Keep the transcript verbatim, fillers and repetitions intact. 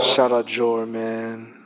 Shout out Jor, man.